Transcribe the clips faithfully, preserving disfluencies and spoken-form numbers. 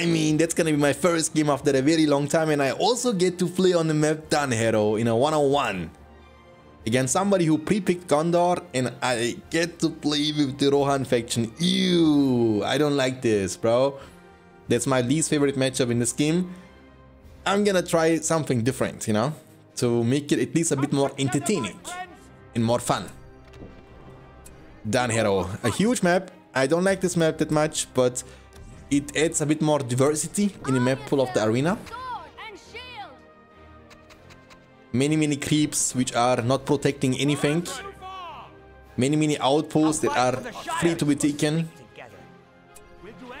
I mean, that's gonna be my first game after a very long time, and I also get to play on the map Dunhero in a one on one against somebody who pre-picked Gondor, and I get to play with the Rohan faction. Ew, I don't like this, bro. That's my least favorite matchup in this game. I'm gonna try something different, you know, to make it at least a bit more entertaining and more fun. Dunhero, a huge map. I don't like this map that much, but it adds a bit more diversity in the map pool of the arena. Many, many creeps which are not protecting anything. Many, many outposts that are free to be taken.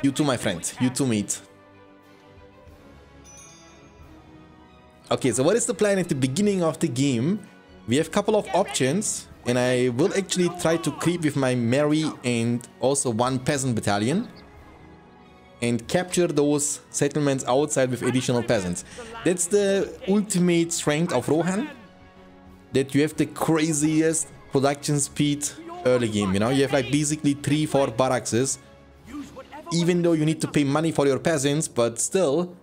You too, my friend. You too, mate. Okay, so what is the plan at the beginning of the game? We have a couple of options, and I will actually try to creep with my Merry and also one peasant battalion and capture those settlements outside with additional peasants. That's the ultimate strength of Rohan, that you have the craziest production speed early game, you know. You have like basically three four barracks, even though you need to pay money for your peasants, but still,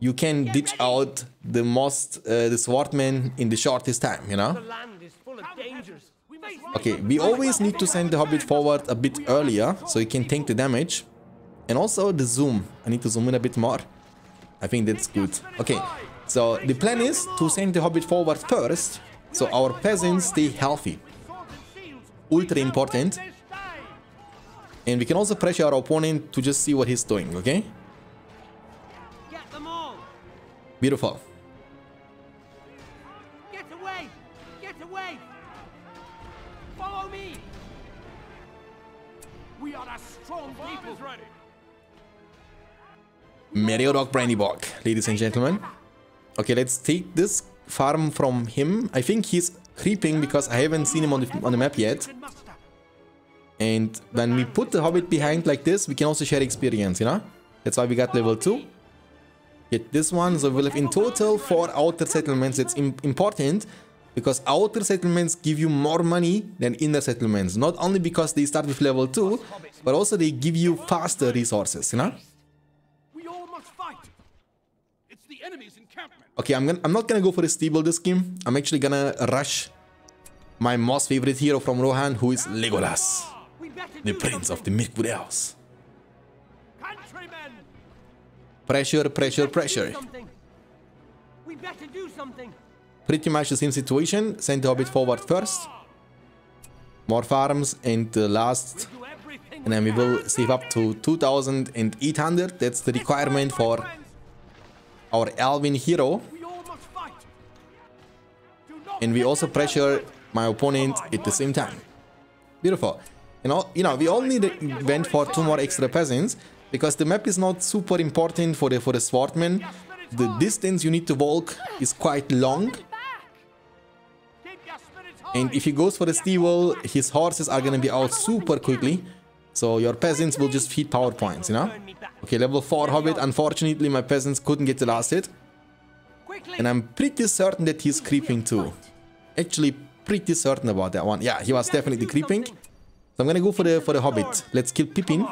you can ditch out the most, uh, the swordmen in the shortest time, you know. Okay, we always need to send the Hobbit forward a bit earlier, so he can tank the damage. And also the zoom. I need to zoom in a bit more. I think that's good. Okay, so the plan is to send the Hobbit forward first, so our peasants stay healthy. Ultra important. And we can also pressure our opponent to just see what he's doing, okay? Beautiful. Get away! Get away! Follow me! We are a strong people. Meriadoc Brandybuck, ladies and gentlemen. Okay, let's take this farm from him. I think he's creeping because I haven't seen him on the, on the map yet. And when we put the Hobbit behind like this, we can also share experience, you know? That's why we got level two. Get this one, so we'll have in total four outer settlements. It's im important because outer settlements give you more money than inner settlements. Not only because they start with level two, but also they give you faster resources, you know? Okay, I'm, gonna, I'm not gonna go for a stable this game. I'm actually gonna rush my most favorite hero from Rohan, who is Legolas, the prince of the Mirkwerels. Pressure, pressure, pressure. We better do something. Pretty much the same situation. Send the Hobbit forward first. More farms and the last. And then we will save up to two thousand eight hundred. That's the requirement for our Elven hero. And we also pressure my opponent at the same time. Beautiful. And all, you know, we only went for two more extra peasants, because the map is not super important for the for the swordmen. The distance you need to walk is quite long. And if he goes for the steel, his horses are gonna be out super quickly. So your peasants will just feed power points, you know? Okay, level four Hobbit. Unfortunately, my peasants couldn't get the last hit. And I'm pretty certain that he's creeping too. Actually, pretty certain about that one. Yeah, he was definitely creeping. So I'm gonna go for the for the Hobbit. Let's kill Pippin.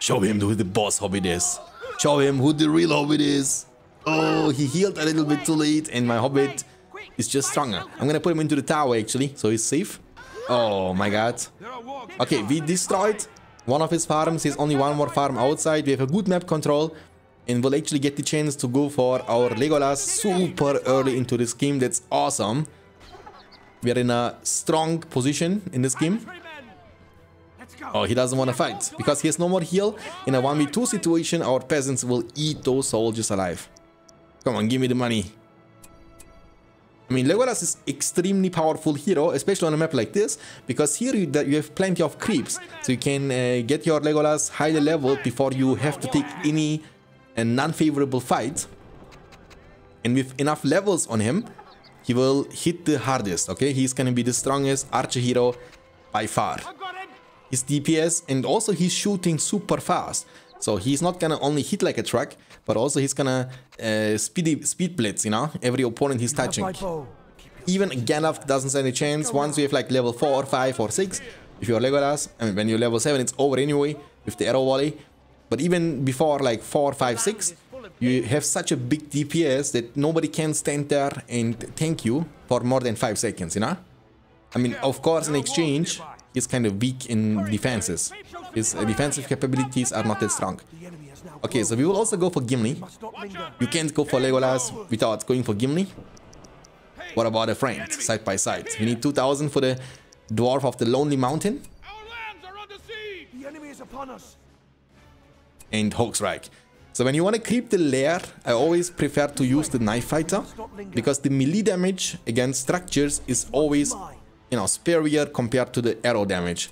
Show him who the boss Hobbit is. Show him who the real Hobbit is. Oh, he healed a little bit too late, and my Hobbit is just stronger. I'm gonna put him into the tower actually, so he's safe. Oh my god. Okay, we destroyed one of his farms. There's only one more farm outside. We have a good map control, and we'll actually get the chance to go for our Legolas super early into this game. That's awesome. We are in a strong position in this game. Oh, he doesn't want to fight because he has no more heal. In a one v two situation, our peasants will eat those soldiers alive. Come on, give me the money. I mean, Legolas is an extremely powerful hero, especially on a map like this, because here you, you have plenty of creeps, so you can uh, get your Legolas highly leveled before you have to take any uh, non-favorable fight. And with enough levels on him, he will hit the hardest, okay? He's gonna be the strongest archer hero by far. His D P S, and also he's shooting super fast, so he's not gonna only hit like a truck, but also he's gonna uh, speed speed blitz, you know, every opponent he's touching. Even Gandalf doesn't stand a chance. Once you have like level four, five, or six, if you're Legolas, I mean, when you're level seven, it's over anyway with the arrow volley. But even before like four, five, six, you have such a big D P S that nobody can stand there and tank you for more than five seconds, you know? I mean, of course, in exchange, he's kind of weak in defenses. His defensive capabilities are not that strong. Okay, so we will also go for Gimli. You can't go for Legolas without going for Gimli. What about a friend, side by side? We need two thousand for the Dwarf of the Lonely Mountain. And Hoaxrike. So when you want to creep the lair, I always prefer to use the Knife Fighter, because the melee damage against structures is always, you know, superior compared to the arrow damage.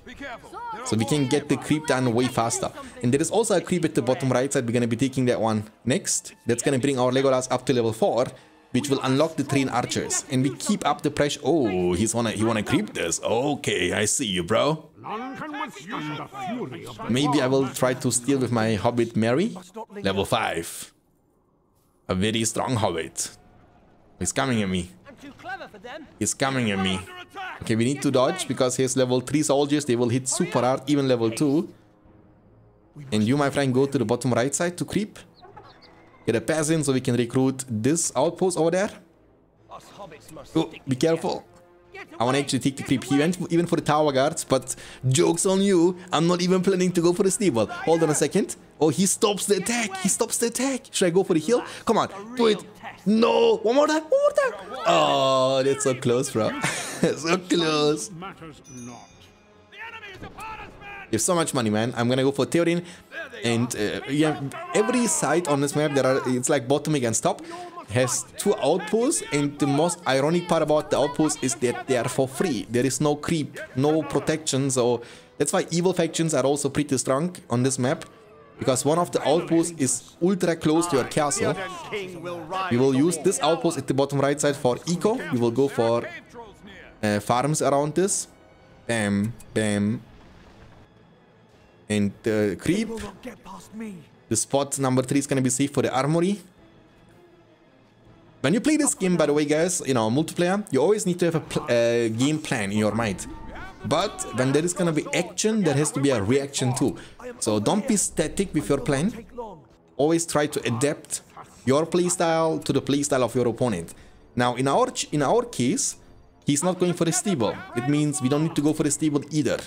So we can get the creep done way faster. And there is also a creep at the bottom right side. We're going to be taking that one next. That's going to bring our Legolas up to level four, which will unlock the trained archers. And we keep up the pressure. Oh, he's wanna, he wanna creep this. Okay, I see you, bro. Maybe I will try to steal with my Hobbit Mary. Level five. A very strong Hobbit. He's coming at me. He's coming at me. Okay, we need to dodge because he has level three soldiers. They will hit super hard, even level two. And you, my friend, go to the bottom right side to creep. Get a pass in so we can recruit this outpost over there. Oh, be careful. I want to actually take the creep. He went even for the tower guards, but joke's on you. I'm not even planning to go for the steeple. Hold on a second. Oh, he stops the attack. He stops the attack. Should I go for the heal? Come on, do it. No, one more time, one more time. Oh, that's so close, bro. So close. You have so much money, man. I'm going to go for Théoden. And uh, yeah, every side on this map, there are, it's like bottom against top, has two outposts. And the most ironic part about the outposts is that they are for free. There is no creep, no protection. So that's why evil factions are also pretty strong on this map, because one of the outposts is ultra close to your castle. We will use this outpost at the bottom right side for eco. We will go for uh, farms around this. Bam, bam. And uh, creep. The spot number three is going to be safe for the armory. When you play this game, by the way, guys, you know, multiplayer, you always need to have a pl uh, game plan in your mind. But when there is going to be action, there has to be a reaction too. So don't be static with your plan. Always try to adapt your playstyle to the playstyle of your opponent. Now, in our, in our case, he's not going for the steeple. It means we don't need to go for the steeple either.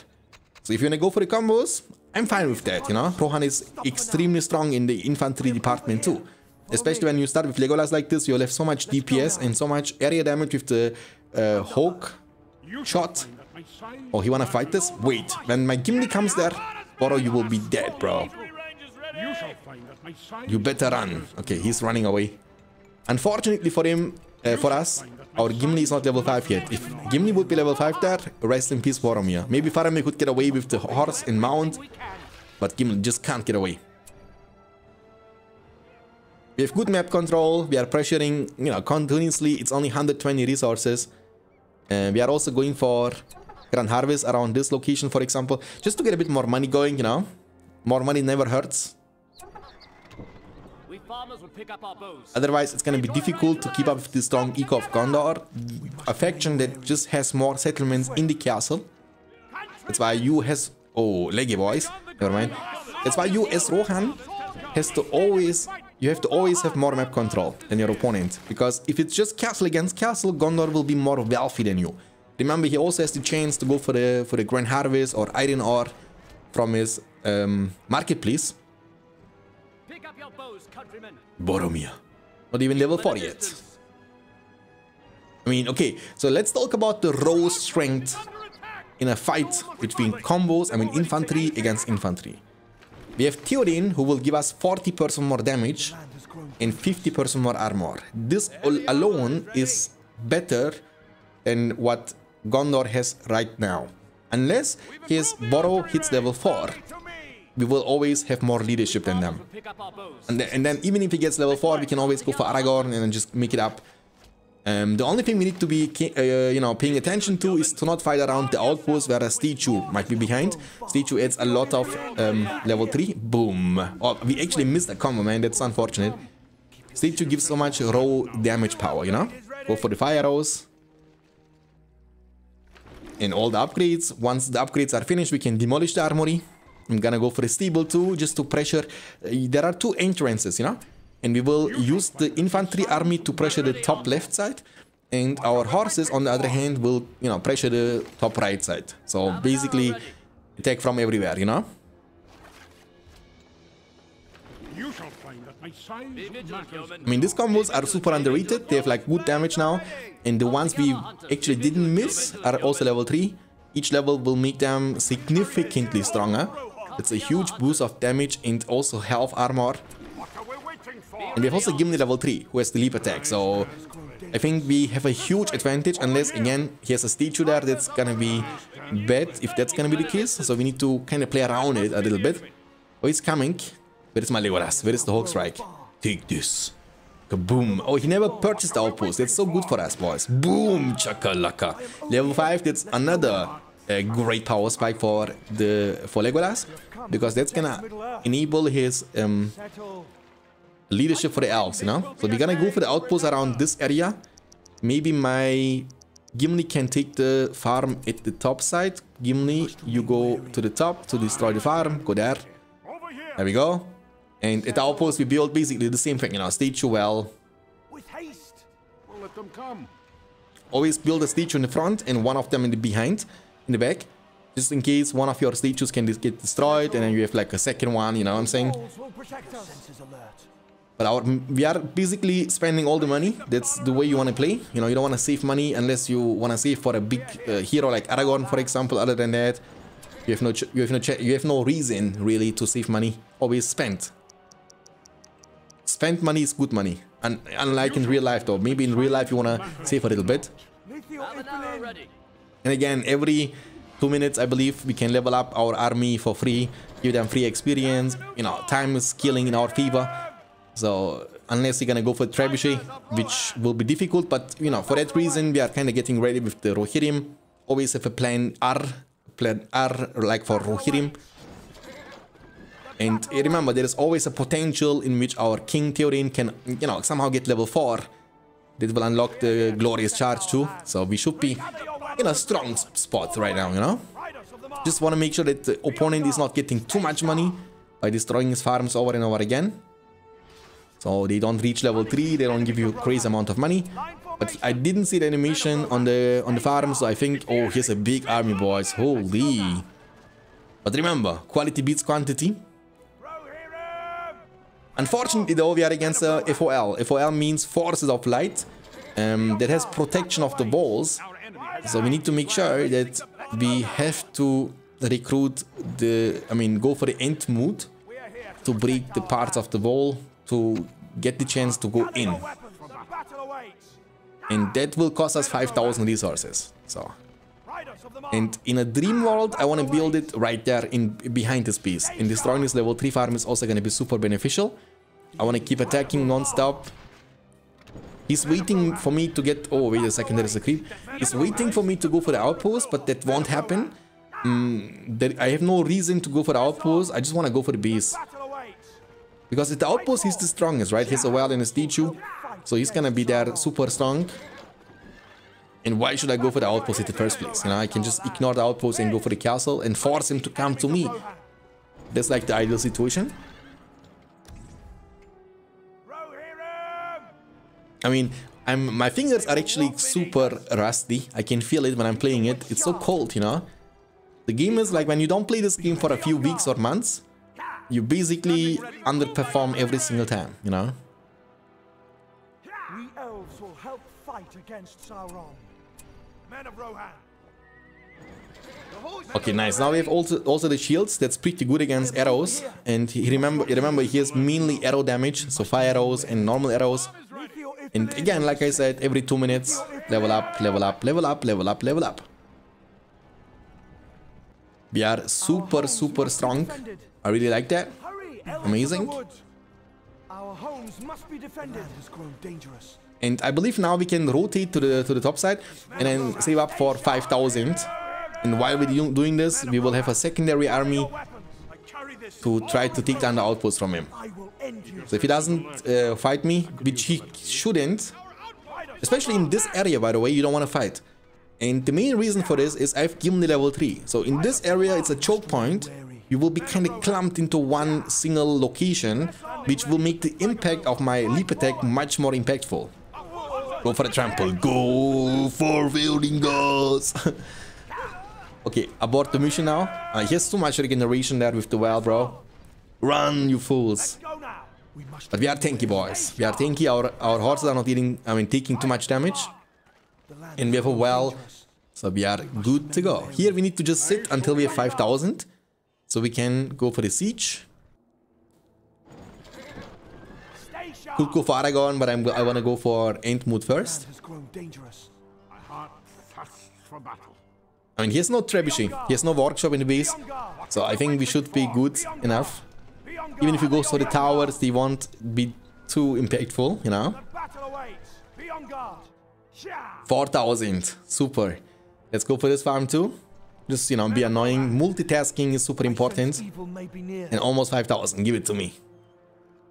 So if you want to go for the combos, I'm fine with that, you know. Rohan is extremely strong in the infantry department too. Especially when you start with Legolas like this, you'll have so much D P S and so much area damage with the uh, hawk shot. Oh, he wanna fight this? Wait, when my Gimli comes there, Boro, you will be dead, bro. You better run. Okay, he's running away. Unfortunately for him, uh, for us, our Gimli is not level five yet. If Gimli would be level five there, rest in peace, Boromir. Maybe Faramir could get away with the horse and mount, but Gimli just can't get away. We have good map control. We are pressuring, you know, continuously. It's only one hundred twenty resources. Uh, we are also going for Grand Harvest around this location, for example, just to get a bit more money going, you know. More money never hurts. We farmers will pick up our bows. Otherwise, it's going to be difficult to keep up with the strong eco of Gondor, a faction that just has more settlements in the castle. That's why you has... Oh, leggy boys. Never mind. That's why you as Rohan has to always... You have to always have more map control than your opponent, because if it's just castle against castle, Gondor will be more wealthy than you. Remember, he also has the chance to go for the for the Grand Harvest or Iron Ore from his um, marketplace. Pick up your bows, countrymen. Boromir, not even level four yet. I mean, okay, so let's talk about the raw strength in a fight between combos. I mean, infantry against infantry. We have Théoden, who will give us forty percent more damage and fifty percent more armor. This alone is better than what Gondor has right now. Unless his Boro hits level four, we will always have more leadership than them. And, th and then even if he gets level four, we can always go for Aragorn and then just make it up. Um, the only thing we need to be, uh, you know, paying attention to is to not fight around the outpost where a statue might be behind. Statue adds a lot of um, level three. Boom. Oh, we actually missed a combo, man. That's unfortunate. Statue gives so much raw damage power, you know. Go for the fire arrows. and all the upgrades. Once the upgrades are finished, we can demolish the armory. I'm gonna go for a stable too, just to pressure. There are two entrances, you know? And we will use the infantry army to pressure the top left side. And our horses, on the other hand, will, you know, pressure the top right side. So basically, attack from everywhere, you know? I mean, these combos are super underrated. They have like good damage now, and the ones we actually didn't miss are also level three. Each level will make them significantly stronger. It's a huge boost of damage and also health armor. And we have also Gimli level three, who has the leap attack, so I think we have a huge advantage, unless again he has a statue there. That's gonna be bad if that's gonna be the case, so we need to kind of play around it a little bit. Oh, he's coming. Where is my Legolas? Where is the Hawkstrike? Take this. Kaboom. Oh, he never purchased the outpost. That's so good for us, boys. Boom. Chakalaka. Level five, that's another uh, great power spike for the for Legolas. Because that's gonna enable his um, leadership for the elves, you know? So we're gonna go for the outpost around this area. Maybe my Gimli can take the farm at the top side. Gimli, you go to the top to destroy the farm. Go there. There we go. And at the outpost we build basically the same thing, you know, statue well. With haste. We'll let them come. Always build a statue in the front and one of them in the behind, in the back. Just in case one of your statues can get destroyed and then you have like a second one, you know what I'm saying? But our, we are basically spending all the money. That's the way you want to play. You know, you don't want to save money unless you want to save for a big uh, hero like Aragorn, for example. Other than that, you have no ch you have no ch you have no reason really to save money. Always spend. Spend money is good money. And unlike in real life, though, maybe in real life you wanna save a little bit. And again, every two minutes, I believe, we can level up our army for free, give them free experience. You know, time is killing in our favor. So unless you're gonna go for Trebuchet, which will be difficult, but you know, for that reason, we are kind of getting ready with the Rohirrim. Always have a plan R. Plan R, like for Rohirrim. And remember, there is always a potential in which our King Théoden can, you know, somehow get level four. That will unlock the Glorious Charge too. So we should be in a strong spot right now, you know? Just want to make sure that the opponent is not getting too much money by destroying his farms over and over again. So they don't reach level three, they don't give you a crazy amount of money. But I didn't see the animation on the on the farm, so I think, oh, here's a big army, boys. Holy. But remember, quality beats quantity. Unfortunately, though, we are against uh, F O L. F O L means Forces of Light. Um, that has protection of the walls. So we need to make sure that we have to recruit the... I mean, go for the Entmoot to break the parts of the wall to get the chance to go in. And that will cost us five thousand resources. So, and in a dream world, I want to build it right there in behind this piece. And destroying this level three farm is also going to be super beneficial. I want to keep attacking non-stop. He's waiting for me to get... Oh, wait a second, there is a creep. He's waiting for me to go for the outpost, but that won't happen. Mm, there, I have no reason to go for the outpost. I just want to go for the base. Because at the outpost, he's the strongest, right? He has a well and a statue. So he's gonna be there super strong. And why should I go for the outpost in the first place? You know, I can just ignore the outpost and go for the castle and force him to come to me. That's like the ideal situation. I mean, I'm my fingers are actually super rusty. I can feel it when I'm playing it. It's so cold, you know. The game is like when you don't play this game for a few weeks or months, you basically underperform every single time, you know. Will help fight against Sauron. Men of Rohan. Okay, nice. Now we have also also the shields. That's pretty good against arrows. And he, remember, remember, he has mainly arrow damage, so fire arrows and normal arrows. And again, like I said, every two minutes, level up, level up, level up, level up, level up. We are super, super strong. I really like that. Amazing. Our homes must be defended. Has grown dangerous. And I believe now we can rotate to the to the top side and then save up for five thousand. And while we're doing this, we will have a secondary army to try to take down the outpost from him. So if he doesn't uh, fight me, which he shouldn't, especially in this area, by the way, you don't want to fight. And the main reason for this is I have Gimli level three. So in this area it's a choke point. You will be kind of clumped into one single location, which will make the impact of my leap attack much more impactful. Go for the trample. Go for fielding goals. Okay, abort the mission now. Uh, he has too much regeneration there with the well, bro. Run, you fools. But we are tanky, boys. We are tanky. Our, our horses are not eating, I mean, taking too much damage. And we have a well. So we are good to go. Here we need to just sit until we have five thousand. So we can go for the siege. Could go for Aragorn, but I'm, I want to go for Entmoot first. I mean, he has no trebuchet. He has no workshop in the base. So I think we should be good enough. Even if we go for the towers, they won't be too impactful, you know. four thousand. Super. Let's go for this farm too. Just, you know, be annoying. Multitasking is super important. And almost five thousand. Give it to me.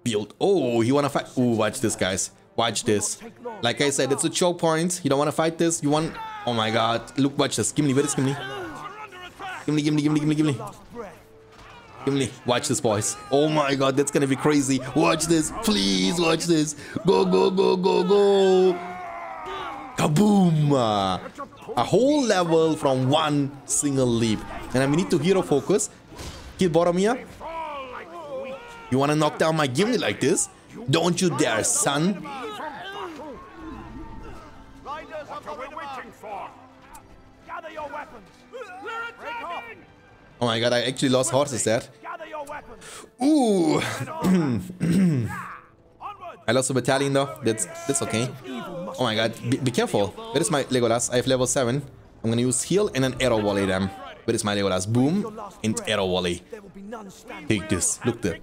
Build. Oh, you want to fight? Oh, watch this, guys. Watch this. Like I said, it's a choke point. You don't want to fight this. You want... Oh my god. Look, watch this. Gimli, where is Gimli? Gimli, Gimli, Gimli, Gimli, Gimli. Gimli, watch this, boys. Oh my god, that's going to be crazy. Watch this. Please, watch this. Go, go, go, go, go. Kaboom! A whole level from one single leap. And we need to hero focus. Kill Boromir. You want to knock down my Gimli like this? Don't you dare, son. Oh my god, I actually lost horses there. Ooh! I lost a battalion though. That's, that's okay. Oh my god, be, be careful. Where is my Legolas? I have level seven. I'm gonna use heal and an arrow volley them. Where is my Legolas? Boom, and arrow volley. Take this, look there.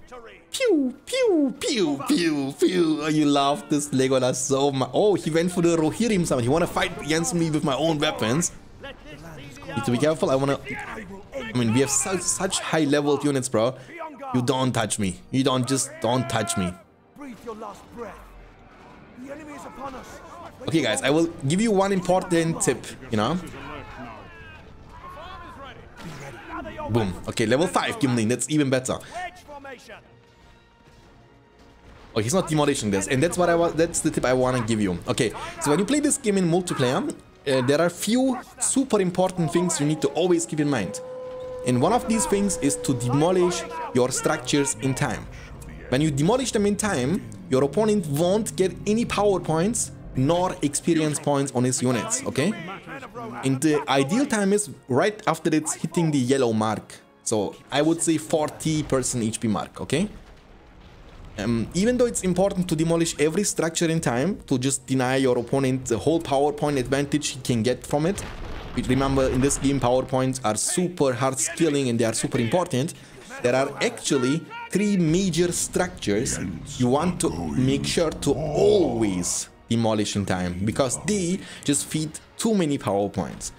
Pew, pew, pew, pew, pew. Oh, you love this Legolas so much. Oh, he went for the Rohirrim summon. He wanna fight against me with my own weapons. Need to be careful, I wanna... I mean, we have such, such high-leveled units, bro. You don't touch me. You don't, just don't touch me. Okay, guys, I will give you one important tip, you know. Boom. Okay, level five, Gimli. That's even better. Oh, he's not demolishing this. And that's what I was. That's the tip I want to give you. Okay, so when you play this game in multiplayer, uh, there are few super important things you need to always keep in mind. And one of these things is to demolish your structures in time. When you demolish them in time, your opponent won't get any power points nor experience points on his units, okay? And the ideal time is right after it's hitting the yellow mark. So I would say forty percent H P mark, okay? Um, even though it's important to demolish every structure in time to just deny your opponent the whole power point advantage he can get from it. Remember, in this game, power points are super hard scaling and they are super important. There are actually three major structures you want to make sure to always demolish in time, because they just feed too many power points.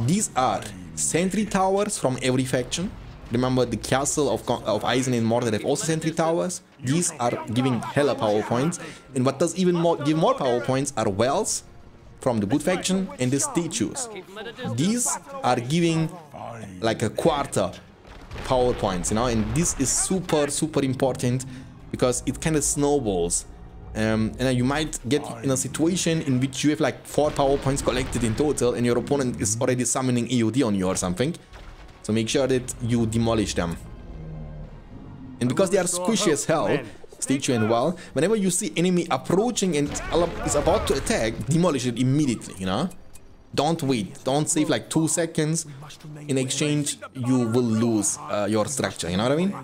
These are sentry towers from every faction. Remember, the castle of, of Isen and Mordor have also sentry towers. These are giving hella power points. And what does even more give more power points are wells from the good faction and the statues. These are giving like a quarter power points, you know, and this is super super important because it kind of snowballs. Um, and you might get in a situation in which you have like four power points collected in total and your opponent is already summoning E O D on you or something. So make sure that you demolish them. And because they are squishy as hell, statue and well, whenever you see enemy approaching and is about to attack, demolish it immediately, you know. Don't wait. Don't save like two seconds. In exchange, you will lose uh, your structure, you know what I mean?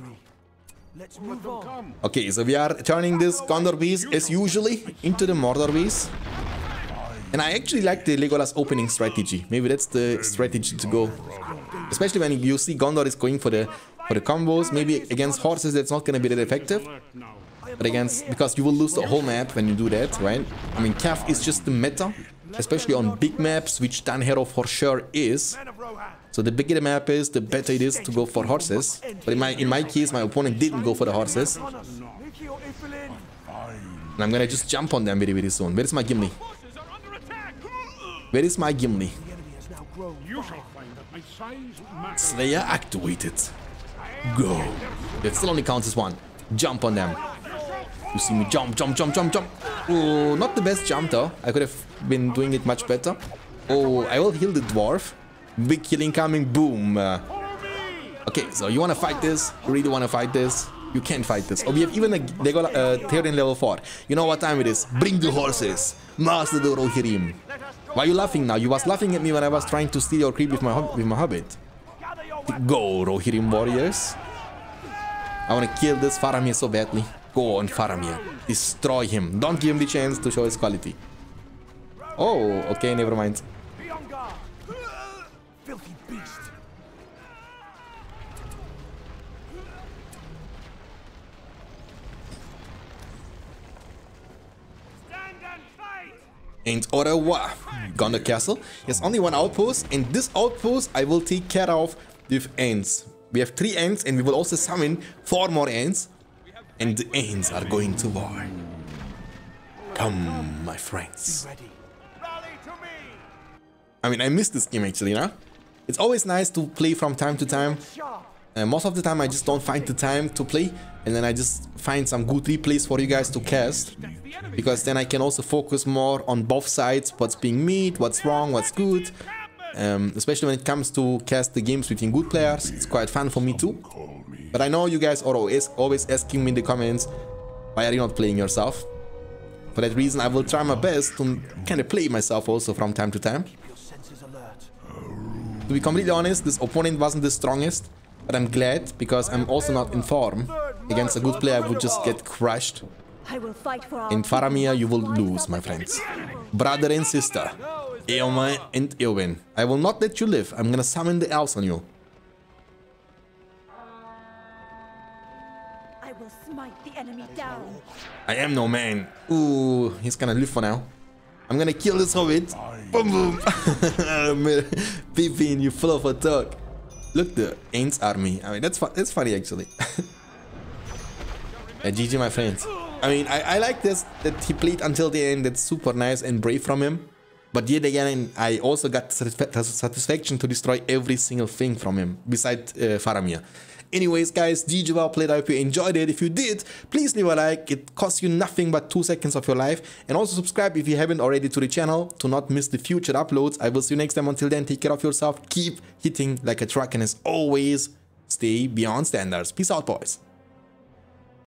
Let's move on. Okay, so we are turning this Gondor base, as usually, into the Mordor base. And I actually like the Legolas opening strategy. Maybe that's the strategy to go. Especially when you see Gondor is going for the for the combos. Maybe against horses that's not going to be that effective. But against... Because you will lose the whole map when you do that, right? I mean, Calf is just the meta. Especially on big maps, which Dunhero for sure is. So the bigger the map is, the better it is to go for horses. But in my in my case, my opponent didn't go for the horses. And I'm gonna just jump on them very, very soon. Where is my Gimli? Where is my Gimli? Slayer activated. Go. It still only counts as one. Jump on them. You see me jump, jump, jump, jump, jump. Oh, not the best jump though. I could have been doing it much better. Oh, I will heal the dwarf. Big healing coming. Boom. Uh, okay, so you want to fight this? You really want to fight this? You can't fight this. Oh, we have even a Legolas, uh, Théoden level four. You know what time it is. Bring the horses. Master the Rohirrim. Why are you laughing now? You was laughing at me when I was trying to steal your creep with my, with my hobbit. Go, Rohirrim warriors. I want to kill this Faramir so badly. Go on, Faramir. Destroy him. Don't give him the chance to show his quality. Oh, okay, never mind. Filthy beast. And Orawa, Gondor Castle. There's only one outpost, and this outpost I will take care of with Ents. We have three Ents, and we will also summon four more Ents. And the Ents are going to war. Come, my friends. I mean, I miss this game actually, huh? It's always nice to play from time to time. Uh, most of the time I just don't find the time to play, and then I just find some good replays for you guys to cast, because then I can also focus more on both sides, what's being made, what's wrong, what's good. Um, especially when it comes to cast the games between good players, it's quite fun for me too. But I know you guys are always, always asking me in the comments, why are you not playing yourself? For that reason I will try my best to kind of play myself also from time to time. To be completely honest, this opponent wasn't the strongest, but I'm glad, because I'm also not in form. Against a good player I would just get crushed. In Faramir you will lose, my friends. Brother and sister, Eomer and Eowyn, I will not let you live. I'm gonna summon the elves on you. I will smite the enemy down. I am no man. Ooh, he's gonna live for now. I'm gonna kill this hobbit. Boom boom. Pippin, you full of a talk. Look, the Ents army. I mean, that's fu that's funny actually. Yeah, G G, my friends. I mean, I, I like this that he played until the end. That's super nice and brave from him. But yet again, I also got satisfaction to destroy every single thing from him, besides uh, Faramir. Anyways, guys, G G, well played. I hope you enjoyed it. If you did, please leave a like. It costs you nothing but two seconds of your life. And also subscribe if you haven't already to the channel to not miss the future uploads. I will see you next time. Until then, take care of yourself. Keep hitting like a truck. And as always, stay beyond standards. Peace out, boys.